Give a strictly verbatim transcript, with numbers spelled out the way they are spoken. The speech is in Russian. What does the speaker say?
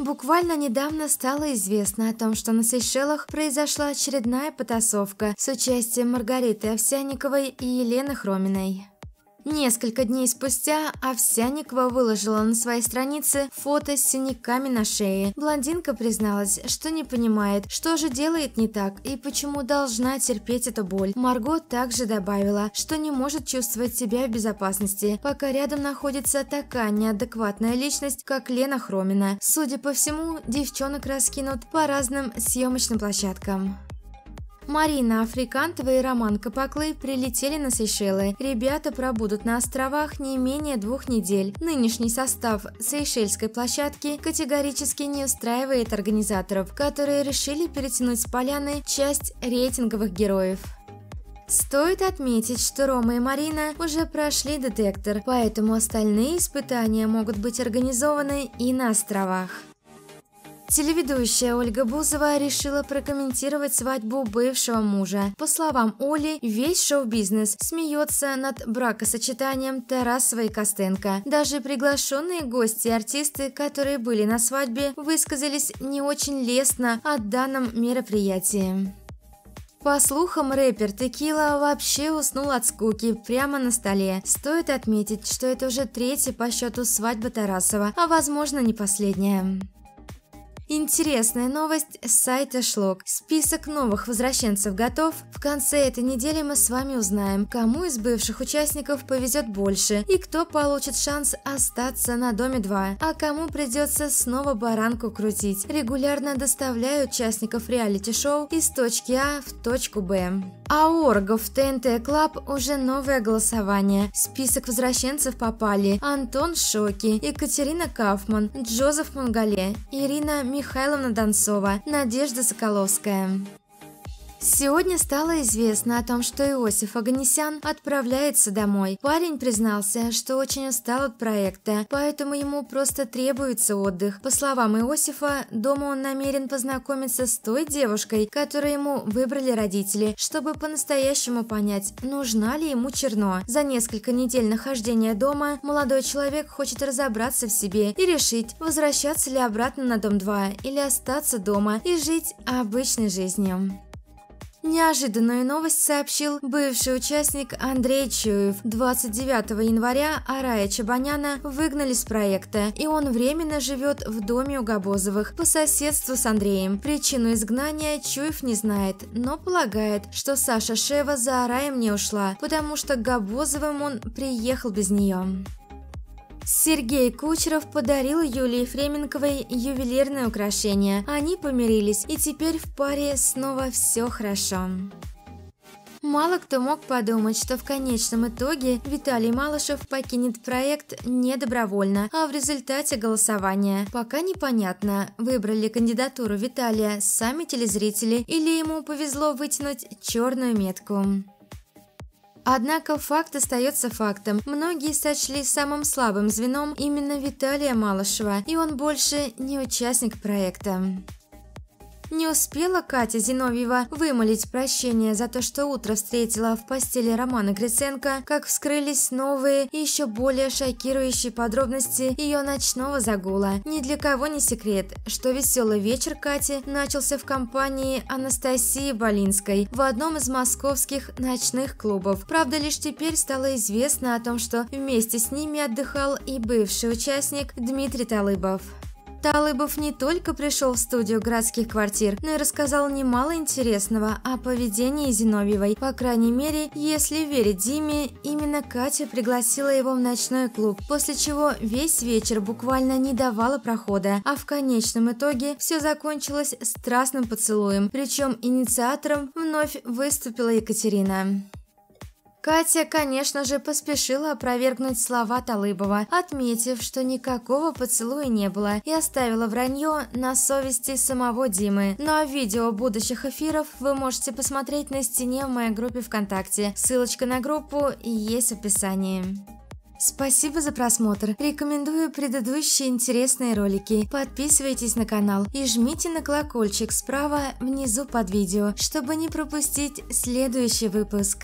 Буквально недавно стало известно о том, что на Сейшелах произошла очередная потасовка с участием Маргариты Овсянниковой и Елены Хроминой. Несколько дней спустя Овсянникова выложила на своей странице фото с синяками на шее. Блондинка призналась, что не понимает, что же делает не так и почему должна терпеть эту боль. Марго также добавила, что не может чувствовать себя в безопасности, пока рядом находится такая неадекватная личность, как Лена Хромина. Судя по всему, девчонок раскинут по разным съемочным площадкам. Марина Африкантова и Роман Капаклы прилетели на Сейшелы. Ребята пробудут на островах не менее двух недель. Нынешний состав сейшельской площадки категорически не устраивает организаторов, которые решили перетянуть с поляны часть рейтинговых героев. Стоит отметить, что Рома и Марина уже прошли детектор, поэтому остальные испытания могут быть организованы и на островах. Телеведущая Ольга Бузова решила прокомментировать свадьбу бывшего мужа. По словам Оли, весь шоу-бизнес смеется над бракосочетанием Тарасова и Костенко. Даже приглашенные гости и артисты, которые были на свадьбе, высказались не очень лестно о данном мероприятии. По слухам, рэпер Текила вообще уснул от скуки прямо на столе. Стоит отметить, что это уже третья по счету свадьба Тарасова, а возможно, не последняя. Интересная новость с сайта Шлог. Список новых возвращенцев готов. В конце этой недели мы с вами узнаем, кому из бывших участников повезет больше и кто получит шанс остаться на Доме два, а кому придется снова баранку крутить, регулярно доставляя участников реалити-шоу из точки А в точку Б. А у оргов в Т Н Т Клаб уже новое голосование. В список возвращенцев попали Антон Шоки, Екатерина Каффман, Джозеф Монгале, Ирина Мирон, Михайловна Донцова, Надежда Соколовская. Сегодня стало известно о том, что Иосиф Оганесян отправляется домой. Парень признался, что очень устал от проекта, поэтому ему просто требуется отдых. По словам Иосифа, дома он намерен познакомиться с той девушкой, которую ему выбрали родители, чтобы по-настоящему понять, нужна ли ему черно. За несколько недель нахождения дома молодой человек хочет разобраться в себе и решить, возвращаться ли обратно на Дом два или остаться дома и жить обычной жизнью. Неожиданную новость сообщил бывший участник Андрей Чуев. двадцать девятого января Арая Чабаняна выгнали с проекта, и он временно живет в доме у Габозовых по соседству с Андреем. Причину изгнания Чуев не знает, но полагает, что Саша Шева за Араем не ушла, потому что к Габозовым он приехал без нее. Сергей Кучеров подарил Юлии Фременковой ювелирное украшение. Они помирились, и теперь в паре снова все хорошо. Мало кто мог подумать, что в конечном итоге Виталий Малышев покинет проект не добровольно, а в результате голосования. Пока непонятно, выбрали кандидатуру Виталия сами телезрители или ему повезло вытянуть черную метку. Однако факт остается фактом. Многие сочли самым слабым звеном именно Виталия Малышева, и он больше не участник проекта. Не успела Катя Зиновьева вымолить прощение за то, что утро встретила в постели Романа Гриценко, как вскрылись новые и еще более шокирующие подробности ее ночного загула. Ни для кого не секрет, что веселый вечер Кати начался в компании Анастасии Болинской в одном из московских ночных клубов. Правда, лишь теперь стало известно о том, что вместе с ними отдыхал и бывший участник Дмитрий Талыбов. Талыбов не только пришел в студию городских квартир, но и рассказал немало интересного о поведении Зиновьевой. По крайней мере, если верить Диме, именно Катя пригласила его в ночной клуб, после чего весь вечер буквально не давала прохода, а в конечном итоге все закончилось страстным поцелуем, причем инициатором вновь выступила Екатерина. Катя, конечно же, поспешила опровергнуть слова Талыбова, отметив, что никакого поцелуя не было, и оставила вранье на совести самого Димы. Ну а видео будущих эфиров вы можете посмотреть на стене в моей группе ВКонтакте. Ссылочка на группу есть в описании. Спасибо за просмотр. Рекомендую предыдущие интересные ролики. Подписывайтесь на канал и жмите на колокольчик справа внизу под видео, чтобы не пропустить следующий выпуск.